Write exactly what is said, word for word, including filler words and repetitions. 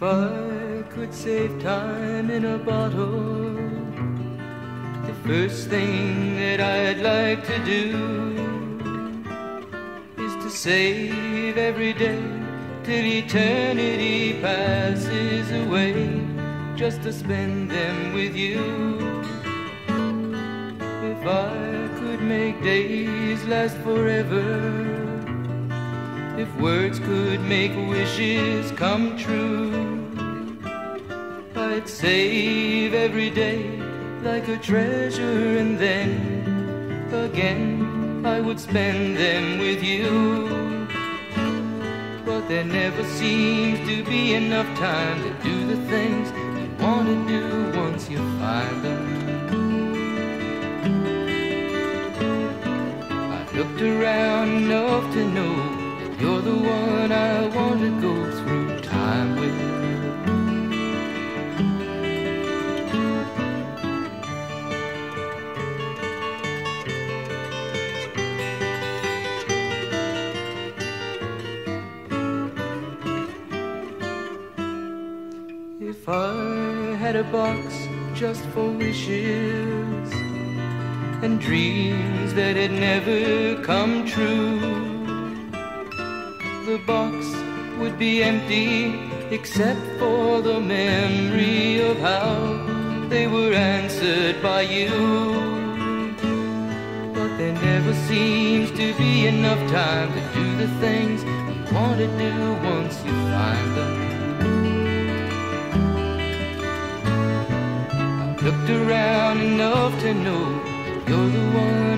If I could save time in a bottle, the first thing that I'd like to do is to save every day till eternity passes away, just to spend them with you. If I could make days last forever, if words could make wishes come true, I'd save every day like a treasure, and then again I would spend them with you. But there never seems to be enough time to do the things you want to do once you find them. I've looked around enough to know you're the one I want to go through time with. If I had a box just for wishes and dreams that had never come true, the box would be empty except for the memory of how they were answered by you. But there never seems to be enough time to do the things you want to do once you find them. I've looked around enough to know you're the one